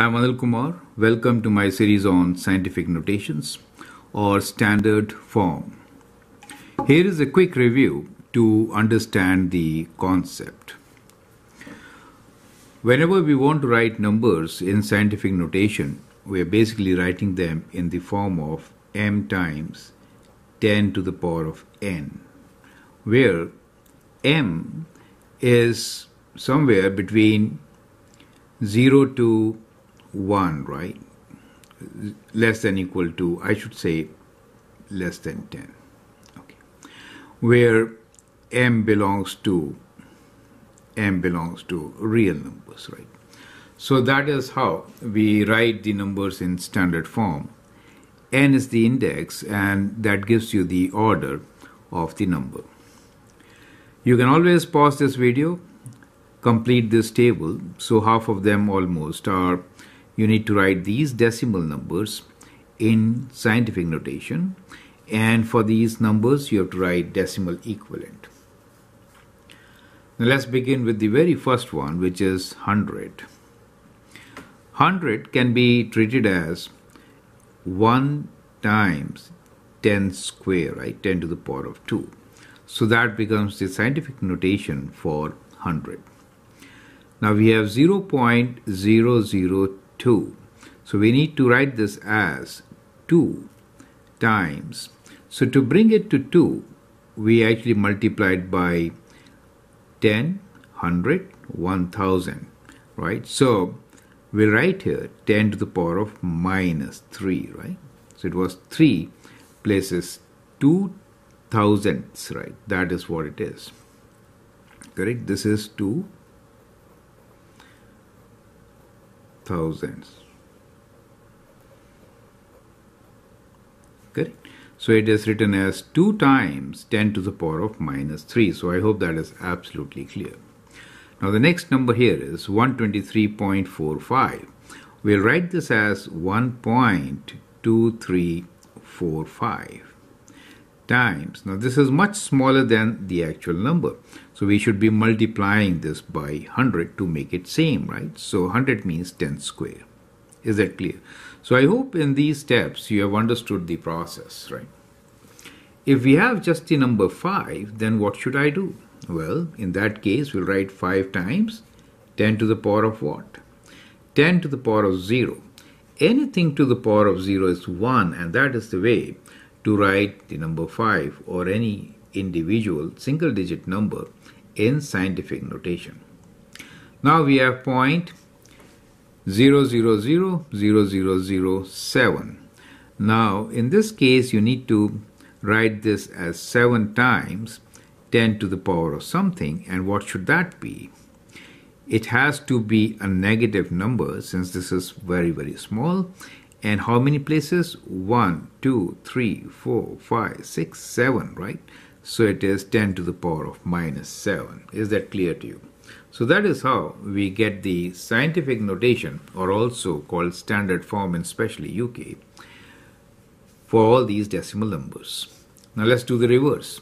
I'm Anil Kumar. Welcome to my series on scientific notations or standard form. Here is a quick review to understand the concept. Whenever we want to write numbers in scientific notation, we are basically writing them in the form of m times 10 to the power of n, where m is somewhere between 0 to 1, right? Less than equal to, I should say, less than 10. Okay. Where m belongs to real numbers, right? So that is how we write the numbers in standard form. N is the index, and that gives you the order of the number. You can always pause this video, complete this table. So half of them almost are. You need to write these decimal numbers in scientific notation, and for these numbers you have to write decimal equivalent. Now let's begin with the very first one, which is 100. 100 can be treated as 1 times 10 square, right? 10 to the power of 2. So that becomes the scientific notation for 100. Now we have 0.002. So we need to write this as 2 times. So to bring it to 2, we actually multiplied by 10, 100, 1000, right? So we write here 10 to the power of minus 3, right? So it was 3 places 2 thousandths, right? That is what it is. Correct? This is 2 thousandths. Correct? So it is written as 2 times 10 to the power of minus 3. So I hope that is absolutely clear. Now the next number here is 123.45. We'll write this as 1.2345 times. Now this is much smaller than the actual number. So we should be multiplying this by 100 to make it same, right? So 100 means 10 square. Is that clear? So I hope in these steps you have understood the process, right? If we have just the number 5, then what should I do? Well, in that case, we'll write 5 times 10 to the power of what? 10 to the power of 0. Anything to the power of 0 is 1, and that is the way to write the number 5 or any individual single digit number in scientific notation. Now we have 0.0000007. Now in this case, you need to write this as 7 times 10 to the power of something, and what should that be? It has to be a negative number, since this is very, very small. And how many places? 1, 2, 3, 4, 5, 6, 7, right? So it is 10 to the power of minus 7. Is that clear to you? So that is how we get the scientific notation, or also called standard form in especially UK, for all these decimal numbers. Now let's do the reverse.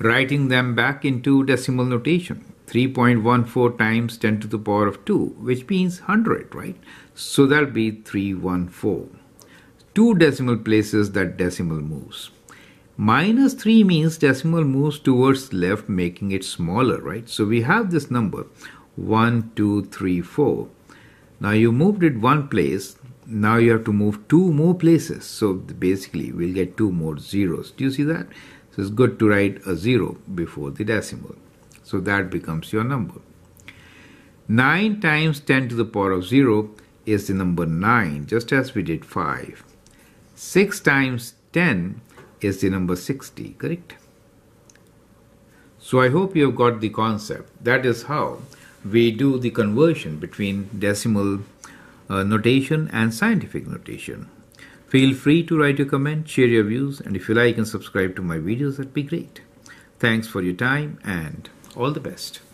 Writing them back into decimal notation. 3.14 times 10 to the power of 2, which means 100, right? So that'll be 314. 2 decimal places, that decimal moves. Minus 3 means decimal moves towards left, making it smaller, right? So we have this number 1, 2, 3, 4. Now you moved it 1 place. Now you have to move 2 more places. So basically we'll get 2 more zeros. Do you see that? So it's good to write a 0 before the decimal. So that becomes your number. 9 times 10 to the power of 0 is the number 9, just as we did 5. 6 times 10 is the number 60, correct? So I hope you have got the concept. That is how we do the conversion between decimal notation and scientific notation. Feel free to write your comment, share your views, and if you like and subscribe to my videos, that'd be great. Thanks for your time and all the best.